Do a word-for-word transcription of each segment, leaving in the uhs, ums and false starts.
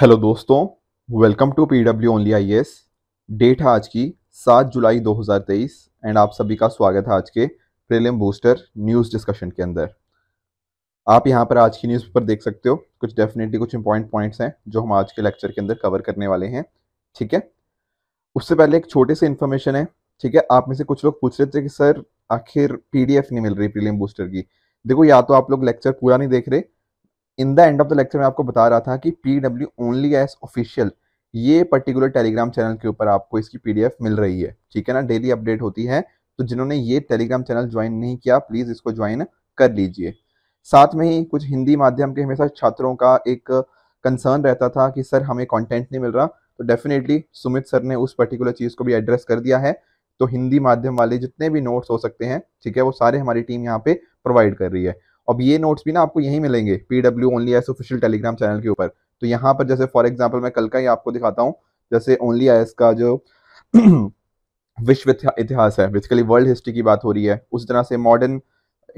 Hello दोस्तों, welcome to PW only IAS. Date है आज की सात जुलाई दो हज़ार तेईस एंड आप सभी का स्वागत है आज के प्रीलिम बूस्टर न्यूज़ डिस्कशन के अंदर। आप यहां पर आज की न्यूज़ पेपर देख सकते हो, कुछ डेफिनेटली कुछ इंपॉर्टेंट पॉइंट्स हैं जो हम आज के लेक्चर के अंदर कवर करने वाले हैं। ठीक है, उससे पहले एक छोटे से इन्फॉर्मेशन है। ठीक है, आप में से कुछ लोग पूछ रहे थे कि सर आखिर पी डी एफ नहीं मिल रही प्रीलिम बूस्टर की। देखो, या तो आप लोग लेक्चर पूरा नहीं देख रहे, in the end of the lecture में आपको बता रहा था कि P W only S official ये पर्टिकुलर टेलीग्राम चैनल के ऊपर आपको इसकी पीडीएफ मिल रही है। ठीक है ना, डेली अपडेट होती है, तो जिन्होंने ये टेलीग्राम चैनल ज्वाइन नहीं किया प्लीज इसको ज्वाइन कर लीजिए। साथ में ही कुछ हिंदी माध्यम के हमेशा छात्रों का एक कंसर्न रहता था कि सर हमें कॉन्टेंट नहीं मिल रहा, तो डेफिनेटली सुमित सर ने उस पर्टिकुलर चीज़ को भी एड्रेस कर दिया है। तो हिंदी माध्यम वाले जितने भी नोट्स हो सकते हैं, ठीक है, वो सारे हमारी टीम यहाँ पे प्रोवाइड कर रही है। अब ये नोट्स भी ना आपको यहीं मिलेंगे PW only IAS official Telegram channel के ऊपर। तो यहाँ पर जैसे फॉर एग्जांपल मैं कल का ही आपको दिखाता हूँ, जैसे ओनली आईएएस का जो विश्व इतिहास है, बेसिकली वर्ल्ड हिस्ट्री की बात हो रही है, उसी तरह से मॉडर्न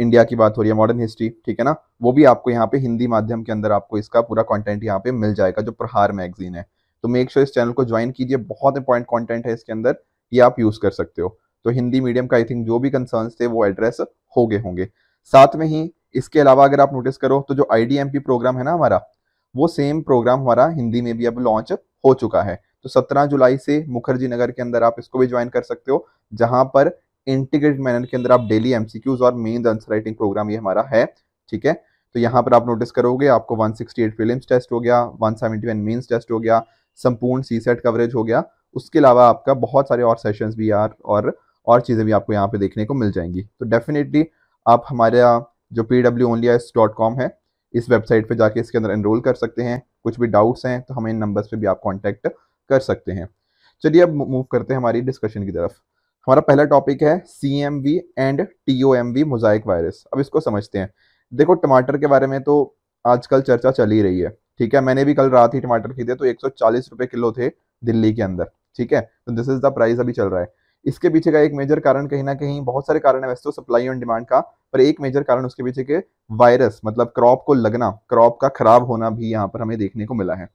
इंडिया की बात हो रही है, मॉडर्न हिस्ट्री। ठीक है ना, वो भी आपको यहाँ पे हिंदी माध्यम के अंदर आपको इसका पूरा कॉन्टेंट यहाँ पे मिल जाएगा जो प्रहार मैगजीन है। तो मेक श्योर इस चैनल को ज्वाइन कीजिए, बहुत इंपॉर्टेंट कॉन्टेंट है इसके अंदर, ये आप यूज कर सकते हो। तो हिंदी मीडियम का आई थिंक जो भी कंसर्न थे वो एड्रेस हो गए होंगे। साथ में ही इसके अलावा अगर आप नोटिस करो तो जो आईडीएमपी प्रोग्राम है ना हमारा, वो सेम प्रोग्राम हमारा हिंदी में भी अब लॉन्च हो चुका है। तो सत्रह जुलाई से मुखर्जी नगर के अंदर आप इसको भी ज्वाइन कर सकते हो, जहां पर इंटीग्रेटेड मैनर के अंदर आप डेली एमसीक्यूज और मेन आंसर राइटिंग प्रोग्राम ये हमारा है। ठीक है, तो यहाँ पर आप नोटिस करोगे आपको एक सौ अड़सठ प्रीलिम्स टेस्ट हो गया, एक सौ इकहत्तर मेंस टेस्ट हो गया, संपूर्ण सी सेट कवरेज हो गया। उसके अलावा आपका बहुत सारे और सेशंस भी यार और और चीज़ें भी आपको यहाँ पे देखने को मिल जाएंगी। तो डेफिनेटली आप हमारा जो P W only I A S dot com है इस वेबसाइट पे जाके इसके अंदर एनरोल कर सकते हैं। कुछ भी डाउट्स हैं तो हमें इन नंबर्स पे भी आप कांटेक्ट कर सकते हैं। चलिए अब मूव करते हैं हमारी डिस्कशन की तरफ। हमारा पहला टॉपिक है C M V and T O M V mosaic virus. अब इसको समझते हैं। देखो, टमाटर के बारे में तो आजकल चर्चा चल ही रही है। ठीक है, मैंने भी कल रात ही टमाटर खरीदे तो एक सौ चालीस रुपये किलो थे दिल्ली के अंदर। ठीक है, तो दिस इज द प्राइस अभी चल रहा है। इसके पीछे का एक मेजर कारण कहीं ना कहीं, बहुत सारे कारण है वैसे तो सप्लाई और डिमांड का, पर एक मेजर कारण उसके पीछे के वायरस मतलब क्रॉप को लगना, क्रॉप का खराब होना भी यहाँ पर हमें देखने को मिला है।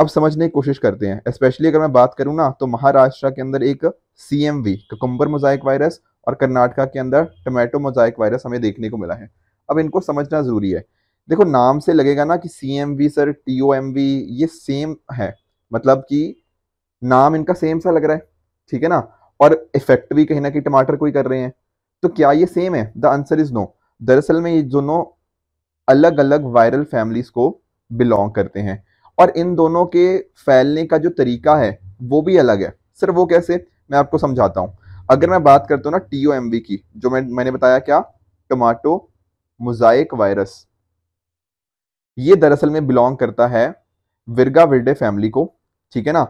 अब समझने की कोशिश करते हैं। स्पेशली अगर मैं बात करूँ ना तो महाराष्ट्र के अंदर एक C M V cucumber mosaic virus और कर्नाटका के अंदर टोमेटो मोजाइक वायरस हमें देखने को मिला है। अब इनको समझना जरूरी है। देखो, नाम से लगेगा ना कि C M V sir T O M V ये सेम है, मतलब कि नाम इनका सेम सा लग रहा है। ठीक है ना, और इफेक्ट भी कहीं ना कहीं टमाटर को ही कर रहे हैं, तो क्या ये सेम है? The answer is no. दरअसल में ये दोनों अलग अलग वायरल फैमिलीज को बिलोंग करते हैं और इन दोनों के फैलने का जो तरीका है वो भी अलग है। सर वो कैसे, मैं आपको समझाता हूँ। अगर मैं बात करता हूँ ना टी ओ एम वी की, जो मैं मैंने बताया क्या टमाटो मोजाइक वायरस, ये दरअसल में बिलोंग करता है विरगा विरडे फैमिली को। ठीक है ना,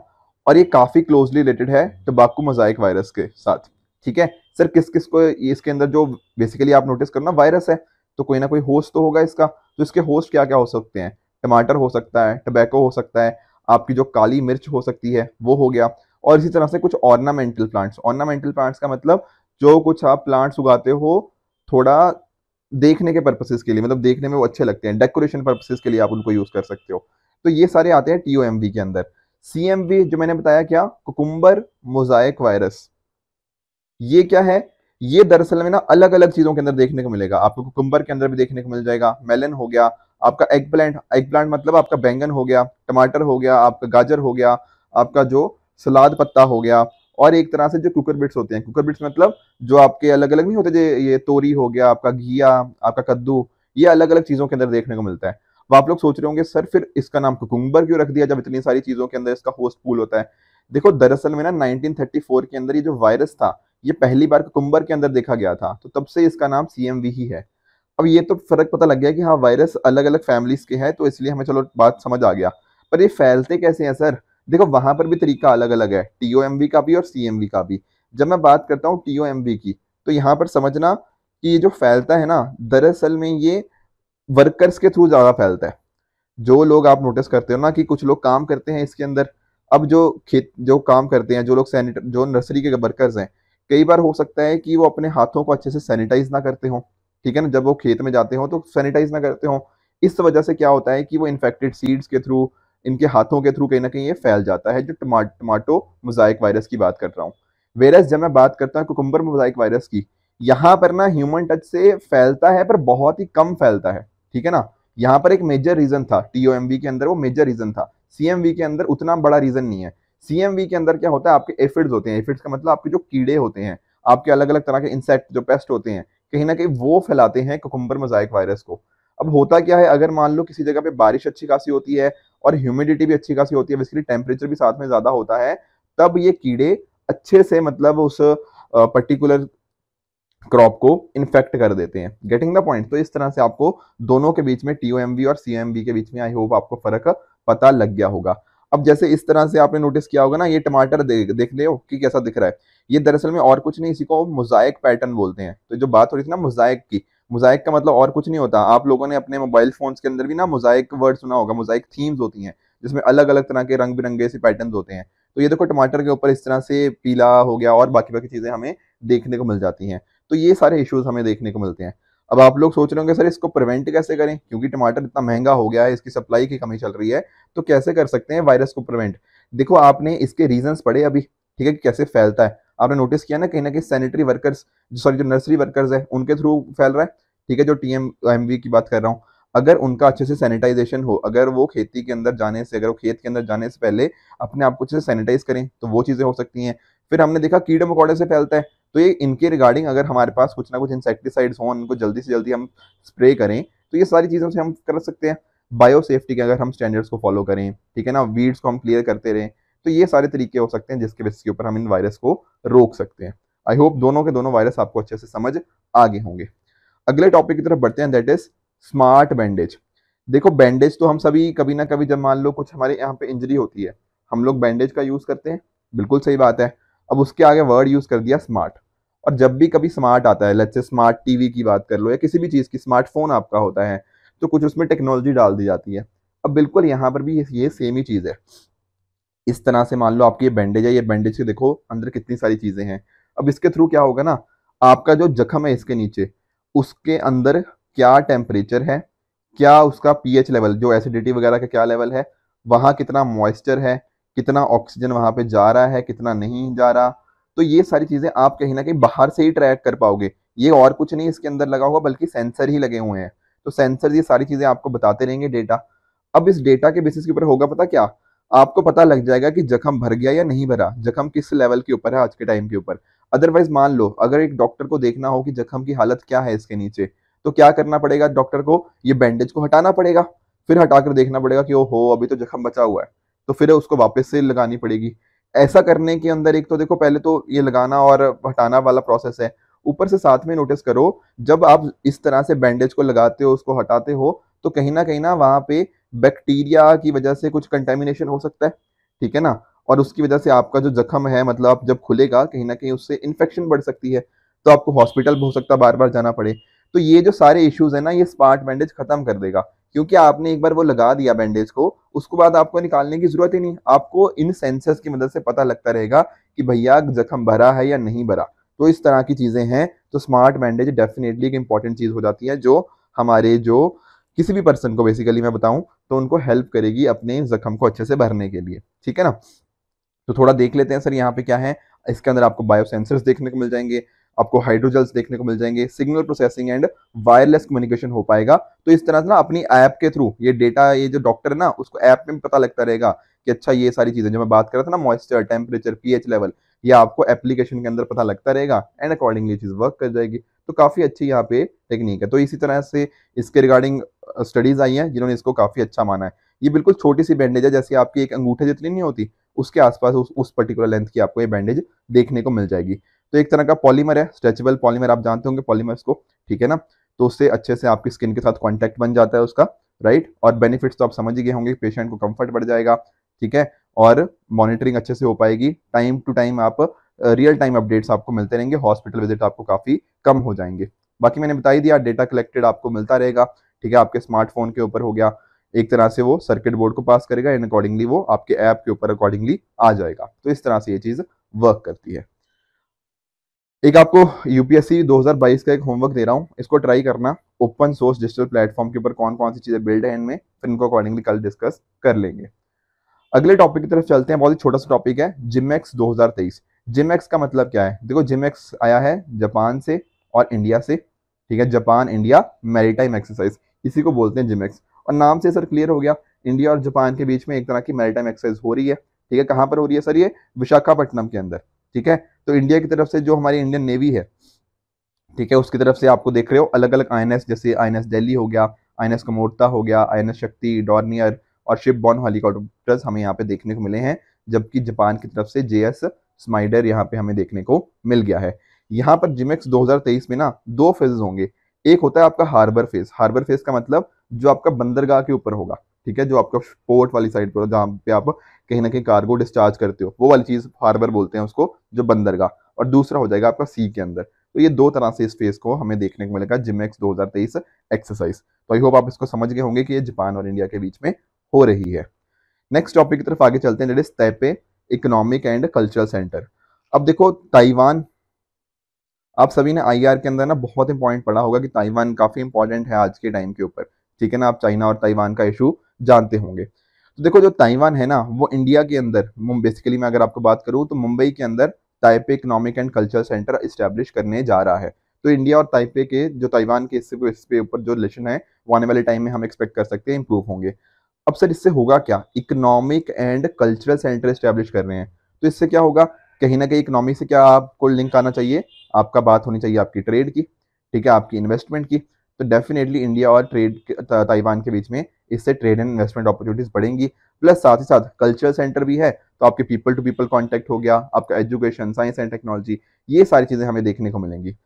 और ये काफ़ी क्लोजली रिलेटेड है टबाकू मोजाइक वायरस के साथ। ठीक है सर, किस किस को इसके अंदर जो बेसिकली आप नोटिस करना वायरस है तो कोई ना कोई होस्ट तो होगा इसका। तो इसके होस्ट क्या क्या हो सकते हैं? टमाटर हो सकता है, टबैको हो सकता है, आपकी जो काली मिर्च हो सकती है वो हो गया, और इसी तरह से कुछ ऑर्नामेंटल प्लांट्स। ऑर्नामेंटल प्लांट्स का मतलब जो कुछ आप प्लांट्स उगाते हो थोड़ा देखने के पर्पसेस के लिए, मतलब देखने में वो अच्छे लगते हैं, डेकोरेशन पर्पसेस के लिए आप उनको यूज़ कर सकते हो। तो ये सारे आते हैं टी ओ एम वी के अंदर। सी एम वी जो मैंने बताया क्या कुकुम्बर मोजाइक वायरस, ये क्या है? ये दरअसल में ना अलग अलग चीजों के अंदर देखने को मिलेगा। आपको कुकुम्बर के अंदर भी देखने को मिल जाएगा, मेलन हो गया, आपका एग प्लांट, एग प्लांट मतलब आपका बैंगन हो गया, टमाटर हो गया, आपका गाजर हो गया, आपका जो सलाद पत्ता हो गया, और एक तरह से जो कुकर बिट्स होते हैं, कुकर बिट्स मतलब जो आपके अलग अलग नहीं होते, ये तोरी हो गया, आपका घिया, आपका कद्दू, ये अलग अलग चीजों के अंदर देखने को मिलता है। आप लोग सोच रहे होंगे सर फिर इसका नाम कुकुम्बर क्यों रख दिया जब इतनी सारी चीजों के अंदर इसका होस्ट पूल होता है? देखो, दरअसल में ना नाइनटीन थर्टी फोर के अंदर ये जो वायरस था ये पहली बार कुकुम्बर के अंदर देखा गया था, तो तब से इसका नाम सीएमवी ही है। अब ये तो फर्क पता लग गया कि हाँ वायरस अलग अलग फैमिलीज के हैं, तो इसलिए हमें चलो बात समझ आ गया। पर ये फैलते कैसे हैं सर? देखो, वहां पर भी तरीका अलग अलग है, टीओएमवी का भी और सीएमवी का भी। जब मैं बात करता हूँ टीओएमवी की, तो यहाँ पर समझना कि ये जो फैलता है ना दरअसल में ये वर्कर्स के थ्रू ज़्यादा फैलता है। जो लोग आप नोटिस करते हो ना कि कुछ लोग काम करते हैं इसके अंदर, अब जो खेत जो काम करते हैं, जो लोग सैनिटर जो नर्सरी के वर्कर्स हैं, कई बार हो सकता है कि वो अपने हाथों को अच्छे से सैनिटाइज ना करते हों। ठीक है ना, जब वो खेत में जाते हों तो सैनिटाइज ना करते हों, इस वजह से क्या होता है कि वो इन्फेक्टेड सीड्स के थ्रू इनके हाथों के थ्रू कहीं ना कहीं ये फैल जाता है, जो टमा टमाटो मोजाइक वायरस की बात कर रहा हूँ। वेरस जब मैं बात करता हूँ कुकुम्बर मोजाइक वायरस की, यहाँ पर ना ह्यूमन टच से फैलता है पर बहुत ही कम फैलता है, ठीक है ना। यहाँ पर एक मेजर रीजन था टी ओ एम वी के अंदर, वो मेजर रीजन था। सी एम वी के अंदर उतना बड़ा रीजन नहीं है। सी एम वी के अंदर क्या होता है, आपके एफिड्स होते हैं। एफिड्स का मतलब आपके जो कीड़े होते हैं, आपके अलग अलग तरह के इंसेक्ट जो पेस्ट होते हैं, कहीं ना कहीं वो फैलाते हैं कुकुम्बर मोजाइक वायरस को। अब होता क्या है, अगर मान लो किसी जगह पे बारिश अच्छी खासी होती है और ह्यूमिडिटी भी अच्छी खासी होती है, बेसिकली टेम्परेचर भी साथ में ज़्यादा होता है, तब ये कीड़े अच्छे से मतलब उस पर्टिकुलर क्रॉप को इन्फेक्ट कर देते हैं। Getting the point. तो इस तरह से आपको दोनों के बीच में, टी ओ एम वी और सी एम वी के बीच में, आई होप आपको फर्क पता लग गया होगा। अब जैसे इस तरह से आपने नोटिस किया होगा ना, ये टमाटर देख देख ले हो कि कैसा दिख रहा है, ये दरअसल में और कुछ नहीं, इसी को मोजाइक पैटर्न बोलते हैं। तो जो बात हो रही थी ना मोजाइक की, मोजाइक का मतलब और कुछ नहीं होता। आप लोगों ने अपने मोबाइल फोन्स के अंदर भी ना मोजाइक वर्ड सुना होगा, मोजाइक थीम्स होती हैं जिसमें अलग अलग तरह के रंग बिरंगे से पैटर्न होते हैं। तो ये देखो टमाटर के ऊपर इस तरह से पीला हो गया और बाकी बाकी चीज़ें हमें देखने को मिल जाती हैं। तो ये सारे इश्यूज हमें देखने को मिलते हैं। अब आप लोग सोच रहे होंगे सर इसको प्रिवेंट कैसे करें, क्योंकि टमाटर इतना महंगा हो गया है, इसकी सप्लाई की कमी चल रही है, तो कैसे कर सकते हैं वायरस को प्रिवेंट। देखो आपने इसके रीजंस पढ़े अभी, ठीक है, कि कैसे फैलता है। आपने नोटिस किया ना कहीं ना कहीं सैनिटरी वर्कर्स, सॉरी जो नर्सरी वर्कर्स है उनके थ्रू फैल रहा है, ठीक है, जो टी एम एम वी की बात कर रहा हूँ। अगर उनका अच्छे से सैनिटाइजेशन हो, अगर वो खेती के अंदर जाने से, अगर वो खेत के अंदर जाने से पहले अपने आप को अच्छे से सैनिटाइज करें, तो वो चीज़ें हो सकती हैं। फिर हमने देखा कीड़े मकोड़े से फैलता है, तो ये इनके रिगार्डिंग अगर हमारे पास कुछ ना कुछ इंसेक्टिसाइड्स हों, उनको जल्दी से जल्दी हम स्प्रे करें, तो ये सारी चीज़ों से हम कर सकते हैं। बायोसेफ्टी के अगर हम स्टैंडर्ड्स को फॉलो करें, ठीक है ना, वीड्स को हम क्लियर करते रहें, तो ये सारे तरीके हो सकते हैं जिसके बेसिस के ऊपर हम इन वायरस को रोक सकते हैं। आई होप दोनों के दोनों वायरस आपको अच्छे से समझ आगे होंगे। अगले टॉपिक की तरफ बढ़ते हैं, दैट इज स्मार्ट बैंडेज। देखो बैंडेज तो हम सभी कभी ना कभी, जब मान लो कुछ हमारे यहाँ पे इंजरी होती है, हम लोग बैंडेज का यूज़ करते हैं, बिल्कुल सही बात है। अब उसके आगे वर्ड यूज़ कर दिया स्मार्ट, और जब भी कभी स्मार्ट आता है, लेट्स से स्मार्ट टीवी की बात कर लो या किसी भी चीज़ की, स्मार्टफोन आपका होता है तो कुछ उसमें टेक्नोलॉजी डाल दी जाती है। अब बिल्कुल यहाँ पर भी ये सेम ही चीज़ है। इस तरह से मान लो आपकी ये बैंडेज है, ये बैंडेज के देखो अंदर कितनी सारी चीज़ें हैं। अब इसके थ्रू क्या होगा ना, आपका जो जख्म है इसके नीचे, उसके अंदर क्या टेम्परेचर है, क्या उसका पीएच लेवल जो एसिडिटी वगैरह का क्या लेवल है, वहाँ कितना मॉइस्चर है, कितना ऑक्सीजन वहाँ पे जा रहा है, कितना नहीं जा रहा, तो ये सारी चीज़ें आप कहीं ना कहीं बाहर से ही ट्रैक कर पाओगे। ये और कुछ नहीं इसके अंदर लगा होगा, बल्कि सेंसर ही लगे हुए हैं। तो सेंसर ये सारी चीज़ें आपको बताते रहेंगे डेटा। अब इस डेटा के बेसिस के ऊपर होगा पता क्या, आपको पता लग जाएगा कि जख्म भर गया या नहीं भरा, जख्म किस लेवल के ऊपर है आज के टाइम के ऊपर। अदरवाइज मान लो अगर एक डॉक्टर को देखना हो कि जख्म की हालत क्या है इसके नीचे, तो क्या करना पड़ेगा डॉक्टर को, ये बैंडेज को हटाना पड़ेगा, फिर हटाकर देखना पड़ेगा कि ओहो अभी तो जख्म बचा हुआ है, तो फिर उसको वापस से लगानी पड़ेगी। ऐसा करने के अंदर एक तो देखो पहले तो ये लगाना और हटाना वाला प्रोसेस है, ऊपर से साथ में नोटिस करो जब आप इस तरह से बैंडेज को लगाते हो, उसको हटाते हो, तो कहीं ना कहीं ना वहाँ पे बैक्टीरिया की वजह से कुछ कंटेमिनेशन हो सकता है, ठीक है ना, और उसकी वजह से आपका जो जख्म है मतलब जब खुलेगा कहीं ना कहीं उससे इन्फेक्शन बढ़ सकती है, तो आपको हॉस्पिटल हो सकता है बार बार जाना पड़े। तो ये जो सारे इश्यूज है ना, ये स्मार्ट बैंडेज खत्म कर देगा, क्योंकि आपने एक बार वो लगा दिया बैंडेज को, उसके बाद आपको निकालने की जरूरत ही नहीं। आपको इन सेंसर्स की मदद से पता लगता रहेगा कि भैया जख्म भरा है या नहीं भरा। तो इस तरह की चीजें हैं। तो स्मार्ट बैंडेज डेफिनेटली एक इंपॉर्टेंट चीज हो जाती है, जो हमारे जो किसी भी पर्सन को बेसिकली मैं बताऊं तो उनको हेल्प करेगी अपने जख्म को अच्छे से भरने के लिए, ठीक है ना। तो थोड़ा देख लेते हैं सर यहाँ पे क्या है। इसके अंदर आपको बायो सेंसर्स देखने को मिल जाएंगे, आपको हाइड्रोजेल्स देखने को मिल जाएंगे, signal processing and wireless communication हो पाएगा। तो इस तरह से ना अपनी ऐप के थ्रू ये डेटा, ये जो डॉक्टर है ना उसको ऐप में पता लगता रहेगा कि अच्छा ये सारी चीज़ें जो मैं बात कर रहा था ना, मॉइस्चर, टेम्परेचर, पीएच लेवल, ये आपको एप्लीकेशन के अंदर पता लगता रहेगा एंड अकॉर्डिंगली चीज़ वर्क कर जाएगी। तो काफ़ी अच्छी यहाँ पे टेक्निक है। तो इसी तरह से इसके रिगार्डिंग स्टडीज़ आई हैं जिन्होंने इसको काफ़ी अच्छा माना है। ये बिल्कुल छोटी सी बैंडेज है, जैसे आपकी एक अंगूठे जितनी नहीं होती, उसके आसपास उस, उस पर्टिकुलर लेंथ की आपको ये बैंडेज देखने को मिल जाएगी। तो एक तरह का पॉलीमर है, स्ट्रेचेबल पॉलीमर, आप जानते होंगे पॉलीमर्स को, ठीक है ना। तो उससे अच्छे से आपकी स्किन के साथ कॉन्टैक्ट बन जाता है उसका, राइट। और बेनिफिट्स तो आप समझ ही गए होंगे, पेशेंट को कंफर्ट बढ़ जाएगा, ठीक है, और मॉनिटरिंग अच्छे से हो पाएगी। टाइम टू टाइम आप रियल टाइम अपडेट्स आपको मिलते रहेंगे, हॉस्पिटल विजिट आपको काफ़ी कम हो जाएंगे। बाकी मैंने बता ही दिया, डेटा कलेक्टेड आपको मिलता रहेगा, ठीक है, आपके स्मार्टफोन के ऊपर हो गया, एक तरह से वो सर्किट बोर्ड को पास करेगा एंड अकॉर्डिंगली वो आपके ऐप के ऊपर अकॉर्डिंगली आ जाएगा। तो इस तरह से ये चीज़ वर्क करती है। एक आपको यूपीएससी दो हज़ार बाईस का एक होमवर्क दे रहा हूँ, इसको ट्राई करना। ओपन सोर्स डिजिटल प्लेटफॉर्म के ऊपर कौन कौन सी चीज़ें बिल्ड हैं इनमें, फिर इनको अकॉर्डिंगली कल डिस्कस कर लेंगे। अगले टॉपिक की तरफ चलते हैं, बहुत ही छोटा सा टॉपिक है जिमेक्स दो हज़ार तेईस। जिमेक्स का मतलब क्या है? देखो जिमेक्स आया है जापान से और इंडिया से, ठीक है, जापान इंडिया मैरीटाइम एक्सरसाइज, इसी को बोलते हैं जिमेक्स। और नाम से सर क्लियर हो गया, इंडिया और जापान के बीच में एक तरह की मैरीटाइम एक्सरसाइज हो रही है, ठीक है। कहाँ पर हो रही है सर? ये विशाखापट्टनम के अंदर, ठीक है। तो इंडिया की तरफ से जो हमारी इंडियन नेवी है, ठीक है, उसकी तरफ से आपको देख रहे हो अलग अलग आईएनएस, जैसे आईएनएस दिल्ली हो गया, आईएनएस कमोर्ता हो गया, आईएनएस शक्ति, डॉर्नियर और शिप बॉर्न हेलीकॉप्टर्स हमें यहाँ पे देखने को मिले हैं। जबकि जापान की तरफ से जेएस स्माइडर यहाँ पे हमें देखने को मिल गया है। यहाँ पर जिमेक्स दो हज़ार तेईस में ना दो फेजेस होंगे। एक होता है आपका हार्बर फेज। हार्बर फेज का मतलब जो आपका बंदरगाह के ऊपर होगा, ठीक है, जो आपका पोर्ट वाली साइड पर हो, जहाँ पे आप कहीं ना कहीं कार्गो डिस्चार्ज करते हो, वो वाली चीज़ हार्बर बोलते हैं उसको, जो बंदरगाह। और दूसरा हो जाएगा आपका सी के अंदर। तो ये दो तरह से इस फेज को हमें देखने को मिलेगा जिमेक्स दो हज़ार तेईस एक्सरसाइज। तो आई होप आप इसको समझ गए होंगे कि ये जापान और इंडिया के बीच में हो रही है। नेक्स्ट टॉपिक की तरफ आगे चलते हैं, that is Taipei economic and cultural centre. अब देखो ताइवान, आप सभी ने आईआर के अंदर ना बहुत इंपॉर्टेंट पढ़ा होगा कि ताइवान काफी इंपॉर्टेंट है आज के टाइम के ऊपर, ठीक है ना। आप चाइना और ताइवान का इशू जानते होंगे। तो देखो जो ताइवान है ना वो इंडिया के अंदर, बेसिकली मैं अगर आपको बात करूँ तो मुंबई के अंदर Taipei economic and cultural centre establish करने जा रहा है। तो इंडिया और ताइपे के जो ताइवान के इससे इसके ऊपर जो रिलेशन है वो आने वाले टाइम में हम एक्सपेक्ट कर सकते हैं इंप्रूव होंगे। अब सर इससे होगा क्या? Economic and cultural centre establish कर रहे हैं, तो इससे क्या होगा? कहीं ना कहीं इकोनॉमी से क्या आपको लिंक आना चाहिए, आपका बात होनी चाहिए आपकी ट्रेड की, ठीक है, आपकी इन्वेस्टमेंट की। तो डेफिनेटली इंडिया और ट्रेड ताइवान के बीच में इससे ट्रेड एंड इन्वेस्टमेंट अपॉर्चुनिटीज बढ़ेंगी। प्लस साथ ही साथ कल्चरल सेंटर भी है, तो आपके पीपल टू पीपल कांटेक्ट हो गया, आपका एजुकेशन, साइंस एंड टेक्नोलॉजी, ये सारी चीजें हमें देखने को मिलेंगी।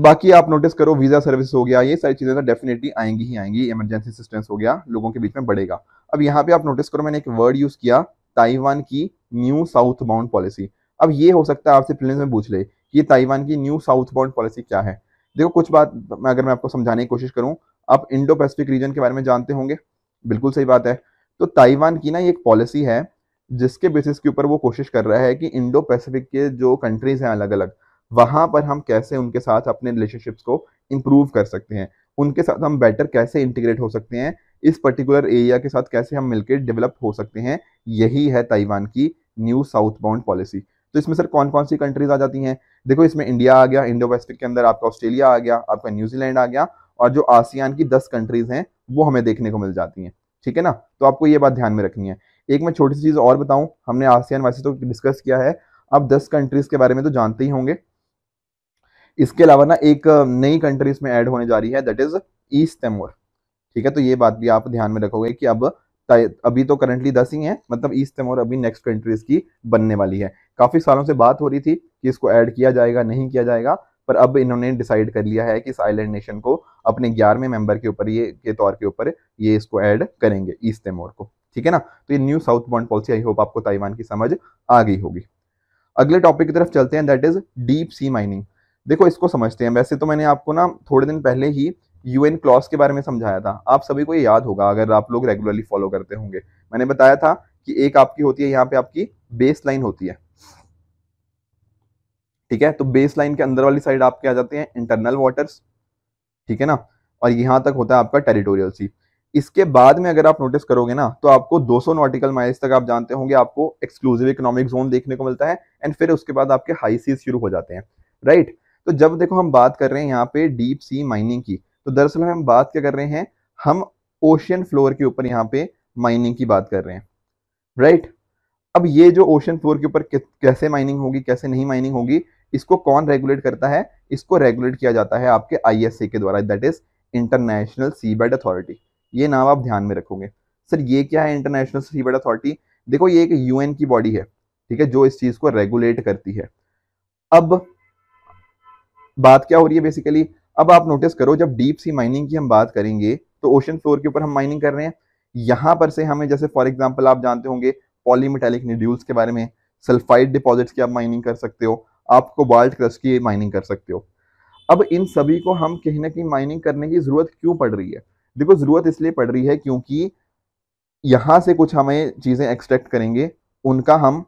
बाकी आप नोटिस करो वीजा सर्विस हो गया, ये सारी चीजें तो डेफिनेटली आएंगी ही आएंगी। इमरजेंसी असिस्टेंस हो गया, लोगों के बीच में बढ़ेगा। अब यहाँ पे आप नोटिस करो मैंने एक वर्ड यूज किया, ताइवान की न्यू साउथ बाउंड पॉलिसी। अब ये हो सकता है आपसे प्रीलिम्स में पूछ ले कि ताइवान की न्यू साउथ बाउंड पॉलिसी क्या है। देखो कुछ बात मैं अगर मैं आपको समझाने की कोशिश करूँ, आप इंडो पैसिफिक रीजन के बारे में जानते होंगे, बिल्कुल सही बात है। तो ताइवान की ना ये एक पॉलिसी है जिसके बेसिस के ऊपर वो कोशिश कर रहा है कि इंडो पैसिफिक के जो कंट्रीज हैं अलग अलग, वहाँ पर हम कैसे उनके साथ अपने रिलेशनशिप्स को इम्प्रूव कर सकते हैं, उनके साथ हम बेटर कैसे इंटीग्रेट हो सकते हैं, इस पर्टिकुलर एरिया के साथ कैसे हम मिलकर डेवलप हो सकते हैं। यही है ताइवान की न्यू साउथ बाउंड पॉलिसी। तो इसमें सर कौन कौन सी कंट्रीज आ जाती हैं? देखो इसमें इंडिया आ गया, इंडो पैसिफिक के अंदर आपका ऑस्ट्रेलिया आ गया, आपका न्यूजीलैंड आ गया, और जो आसियान की दस कंट्रीज हैं वो हमें देखने को मिल जाती हैं, ठीक है ना। तो आपको ये बात ध्यान में रखनी है। एक मैं छोटी सी चीज़ और बताऊं, हमने आसियान वैसे तो डिस्कस किया है, आप दस कंट्रीज के बारे में तो जानते ही होंगे। इसके अलावा ना एक नई कंट्रीज में ऐड होने जा रही है, दैट इज ईस्ट तैमूर, ठीक है। तो ये बात भी आप ध्यान में रखोगे कि अब अभी तो करंटली दस ही हैं, मतलब ईस्ट तैमूर अभी नेक्स्ट कंट्रीज की बनने वाली है। काफ़ी सालों से बात हो रही थी कि इसको ऐड किया जाएगा नहीं किया जाएगा, पर अब इन्होंने डिसाइड कर लिया है कि इस आइलैंड नेशन को अपने ग्यारहवें मेंबर के ऊपर ये के तौर के ऊपर ये इसको ऐड करेंगे, ईस्ट तैमूर को, ठीक है ना। तो ये new southbound policy, I hope आपको ताइवान की समझ आ गई होगी। अगले टॉपिक की तरफ चलते हैं, that is deep sea mining. देखो इसको समझते हैं। वैसे तो मैंने आपको ना थोड़े दिन पहले ही यूएन क्लॉस के बारे में समझाया था, आप सभी को ये याद होगा अगर आप लोग रेगुलरली फॉलो करते होंगे। मैंने बताया था कि एक आपकी होती है यहाँ पे आपकी बेस लाइन होती है, ठीक है। तो बेस लाइन के अंदर वाली साइड आपके आ जाते हैं इंटरनल वाटर्स, ठीक है ना, और यहाँ तक होता है आपका टेरिटोरियल सी। इसके बाद में अगर आप नोटिस करोगे ना तो आपको दो सौ नॉटिकल माइल्स तक आप जानते होंगे आपको एक्सक्लूसिव इकोनॉमिक जोन देखने को मिलता है, एंड फिर उसके बाद आपके हाई सीज शुरू हो जाते हैं, राइट। तो जब देखो हम बात कर रहे हैं यहाँ पे डीप सी माइनिंग की, तो दरअसल हम बात क्या कर रहे हैं, हम ओशियन फ्लोर के ऊपर यहाँ पे माइनिंग की बात कर रहे हैं, राइट। अब ये जो ओशन फ्लोर के ऊपर कैसे माइनिंग होगी कैसे नहीं माइनिंग होगी, इसको कौन रेगुलेट करता है? इसको रेगुलेट किया जाता है आपके आईएसए के द्वारा, that is international seabed authority. ये नाम आप ध्यान में रखोगे। सर ये क्या है इंटरनेशनल सीबेड अथॉरिटी? देखो ये एक यूएन की बॉडी है, ठीक है, जो इस चीज को रेगुलेट करती है। अब बात क्या हो रही है बेसिकली, अब आप नोटिस करो जब डीप सी माइनिंग की हम बात करेंगे तो ओशन फ्लोर के ऊपर हम माइनिंग कर रहे हैं। यहाँ पर से हमें जैसे फॉर एग्जाम्पल आप जानते होंगे पॉलीमेटालिक न्यूड्यूल्स के बारे में, सल्फाइड डिपॉजिट्स की आप माइनिंग कर सकते हो, आप कोबाल्ट क्रस्ट की माइनिंग कर सकते हो। अब इन सभी को हम कहीं ना कहीं माइनिंग करने की ज़रूरत क्यों पड़ रही है? देखो ज़रूरत इसलिए पड़ रही है क्योंकि यहाँ से कुछ हमें चीज़ें एक्सट्रैक्ट करेंगे, उनका हम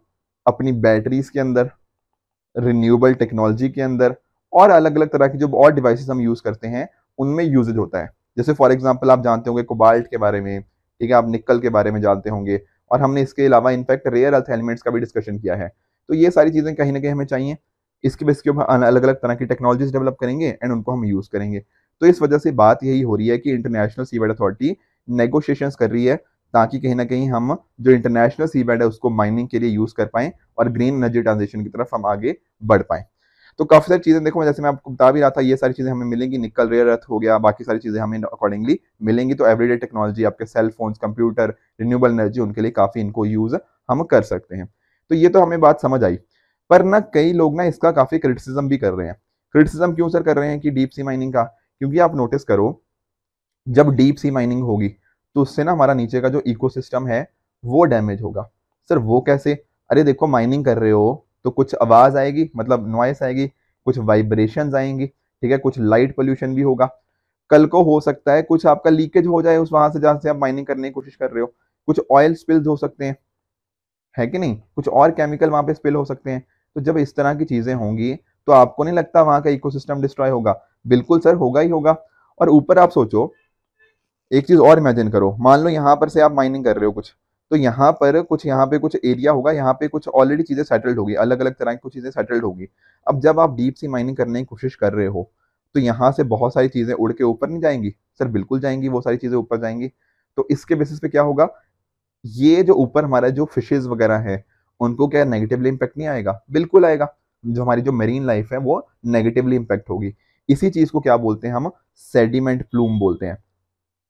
अपनी बैटरीज के अंदर, रिन्यूएबल टेक्नोलॉजी के अंदर और अलग अलग तरह की जो और डिवाइसेस हम यूज़ करते हैं उनमें यूजेज होता है। जैसे फॉर एग्जाम्पल आप जानते होंगे कोबाल्ट के बारे में, ठीक है, आप निकल के बारे में जानते होंगे, और हमने इसके अलावा इनफैक्ट रेयर अर्थ एलिमेंट्स का भी डिस्कशन किया है। तो ये सारी चीज़ें कहीं ना कहीं हमें चाहिए, इसके बेस के ऊपर अलग अलग तरह की टेक्नोलॉजीज डेवलप करेंगे एंड उनको हम यूज़ करेंगे। तो इस वजह से बात यही हो रही है कि इंटरनेशनल सीबैड अथॉरिटी नेगोशिएशंस कर रही है ताकि कहीं ना कहीं हम जो इंटरनेशनल सीबैड है उसको माइनिंग के लिए यूज़ कर पाएँ और ग्रीन एनर्जी ट्रांजिशन की तरफ हम आगे बढ़ पाएँ। तो काफ़ी सारी चीज़ें देखो, जैसे मैं आपको बता भी रहा था, ये सारी चीज़ें हमें मिलेंगी, निकल रेयर अर्थ हो गया, बाकी सारी चीज़ें हमें अकॉर्डिंगली मिलेंगी। तो एवरीडे टेक्नोलॉजी, आपके cell phones, computer, renewable energy, उनके लिए काफ़ी इनको यूज़ हम कर सकते हैं। तो ये तो हमें बात समझ आई, पर ना कई लोग ना इसका काफ़ी क्रिटिसिज्म भी कर रहे हैं। क्रिटिसिज्म क्यों सर कर रहे हैं कि डीप सी माइनिंग का? क्योंकि आप नोटिस करो, जब डीप सी माइनिंग होगी तो उससे ना हमारा नीचे का जो इकोसिस्टम है वो डैमेज होगा। सर वो कैसे? अरे देखो, माइनिंग कर रहे हो तो कुछ आवाज़ आएगी, मतलब नॉइस आएगी, कुछ वाइब्रेशंस आएंगी, ठीक है, कुछ लाइट पोल्यूशन भी होगा। कल को हो सकता है कुछ आपका लीकेज हो जाए उस वहाँ से जहाँ से आप माइनिंग करने की कोशिश कर रहे हो, कुछ ऑयल स्पिल्स हो सकते हैं, है कि नहीं, कुछ और केमिकल वहाँ पे स्पिल हो सकते हैं। तो जब इस तरह की चीज़ें होंगी तो आपको नहीं लगता वहाँ का इकोसिस्टम डिस्ट्रॉय होगा? बिल्कुल सर, होगा ही होगा। और ऊपर आप सोचो, एक चीज़ और इमेजिन करो, मान लो यहाँ पर से आप माइनिंग कर रहे हो कुछ, तो यहाँ पर कुछ, यहाँ पे कुछ एरिया होगा, यहाँ पे कुछ ऑलरेडी चीज़ें सेटल्ड होगी, अलग अलग तरह की कुछ चीज़ें सेटल्ड होगी। अब जब आप डीप सी माइनिंग करने की कोशिश कर रहे हो तो यहाँ से बहुत सारी चीज़ें उड़ के ऊपर नहीं जाएंगी? सर बिल्कुल जाएंगी, वो सारी चीज़ें ऊपर जाएंगी। तो इसके बेसिस पे क्या होगा, ये जो ऊपर हमारा जो फिशेज़ वगैरह है उनको क्या नेगेटिवली इम्पैक्ट नहीं आएगा? बिल्कुल आएगा, जो हमारी जो मरीन लाइफ है वो नेगेटिवली इम्पैक्ट होगी। इसी चीज़ को क्या बोलते हैं हम? सेडिमेंट प्लूम बोलते हैं,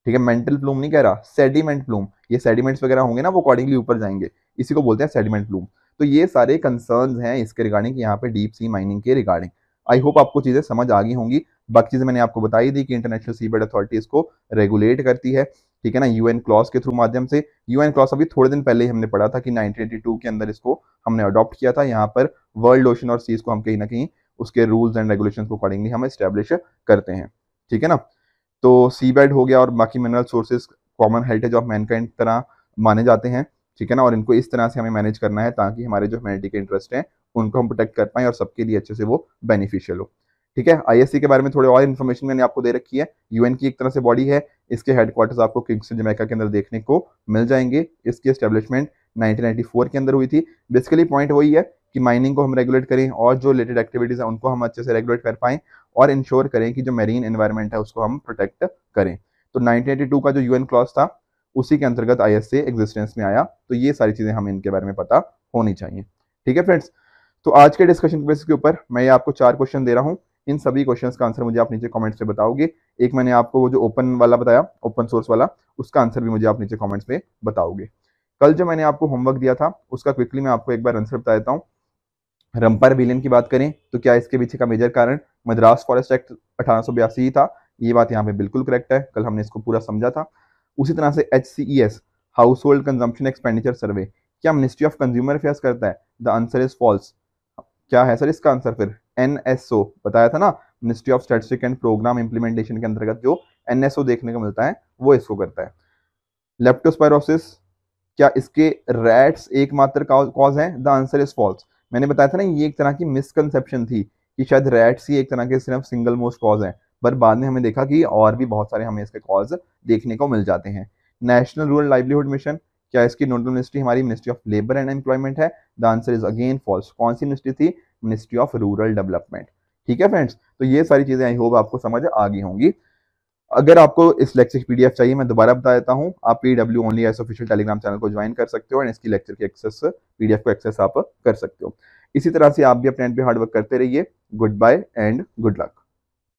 ठीक है, मेंटल प्लूम नहीं कह रहा, सेडिमेंट प्लूम। ये सेडिमेंट्स वगैरह होंगे ना, वो अकॉर्डिंगली ऊपर जाएंगे, इसी को बोलते हैं सेडिमेंट प्लूम। तो ये सारे कंसर्न्स हैं इसके रिगार्डिंग, यहाँ पे डीप सी माइनिंग के रिगार्डिंग। आई होप आपको चीज़ें समझ आ गई होंगी। बाकी चीज़ें मैंने आपको बताई दी कि इंटरनेशनल सीबेड अथॉरिटी इसको रेगुलेट करती है, ठीक है ना, यू एन क्लॉस के थ्रू माध्यम से। यू एन क्लॉस अभी थोड़े दिन पहले ही हमने पढ़ा था कि नाइनटीन एटी टू के अंदर इसको हमने अडॉप्ट किया था। यहाँ पर वर्ल्ड ओशन और सीज को हम कहीं ना कहीं उसके रूल्स एंड रेगुलेशन को अकॉर्डिंगली हम इस्टेब्लिश करते हैं, ठीक है ना। तो सीबेड हो गया और बाकी mineral sources common heritage of mankind तरह माने जाते हैं, ठीक है ना, और इनको इस तरह से हमें मैनेज करना है ताकि हमारे जो ह्यूमैनिटी के इंटरेस्ट हैं उनको हम प्रोटेक्ट कर पाएँ और सबके लिए अच्छे से वो बेनिफिशियल हो, ठीक है। आईएससी के बारे में थोड़ी और इन्फॉर्मेशन मैंने आपको दे रखी है। यूएन की एक तरह से बॉडी है, इसके हेडक्वार्टर्स आपको किंगस्टन जमैका के अंदर देखने को मिल जाएंगे। इसकी इस्टेब्लिशमेंट नाइनटीन नाइन्टी फोर के अंदर हुई थी। बेसिकली पॉइंट वही है कि माइनिंग को हम रेगुलेट करें और जो रिलेटेड एक्टिविटीज़ हैं उनको हम अच्छे से रेगुलेट कर पाएँ और इंश्योर करें कि जो मैरीन एनवायरनमेंट है उसको हम प्रोटेक्ट करें। तो नाइनटीन एटी टू का जो यूएन क्लॉज था उसी के अंतर्गत आईएसए एग्जिस्टेंस में आया। तो ये सारी चीज़ें हमें इनके बारे में पता होनी चाहिए, ठीक है फ्रेंड्स। तो आज के डिस्कशन के बेसिस के ऊपर मैं ये आपको चार क्वेश्चन दे रहा हूँ। इन सभी क्वेश्चन का आंसर मुझे आप नीचे कॉमेंट्स में बताओगे। एक मैंने आपको वो जो ओपन वाला बताया, ओपन सोर्स वाला, उसका आंसर भी मुझे आप नीचे कॉमेंट्स में बताओगे। कल जो मैंने आपको होमवर्क दिया था उसका क्विकली मैं आपको एक बार आंसर बता देता हूँ। रंपर विलियन की बात करें तो क्या इसके पीछे का मेजर कारण मद्रास फॉरेस्ट एक्ट अठारह सौ बयासी ही था? ये बात यहाँ पे बिल्कुल करेक्ट है, कल हमने इसको पूरा समझा था। उसी तरह से H C E S, household consumption expenditure survey, क्या मिनिस्ट्री ऑफ कंज्यूमर अफेयर्स करता है? The answer is false. क्या है सर इसका आंसर फिर? एन एस ओ, बताया था ना, ministry of statistics and programme implementation के अंतर्गत जो एन एस ओ देखने को मिलता है वो इसको करता है। लेप्टोस्पायरोसिस, क्या इसके रैट्स एकमात्र कॉज है? The answer is false. मैंने बताया था ना, ये एक तरह की मिसकंसेप्शन थी कि शायद रैट्स ही एक तरह के सिर्फ सिंगल मोस्ट कॉज हैं, पर बाद में हमें देखा कि और भी बहुत सारे हमें इसके कॉज देखने को मिल जाते हैं। नेशनल रूरल लाइवलीहुड मिशन, क्या इसकी नोडल मिनिस्ट्री हमारी ministry of labour and employment है? The answer is again false. कौन सी मिनिस्ट्री थी? मिनिस्ट्री ऑफ रूरल डेवलपमेंट, ठीक है फ्रेंड्स। तो ये सारी चीज़ें आई होप आपको समझ आ गई होंगी। अगर आपको इस लेक्चर की पीडीएफ चाहिए, मैं दोबारा बता देता हूँ, आप PW only IAS official Telegram channel को ज्वाइन कर सकते हो और इसकी लेक्चर की एक्सेस, पीडीएफ को एक्सेस आप कर सकते हो। इसी तरह से आप भी अपने एंड पे हार्डवर्क करते रहिए। Goodbye and good luck.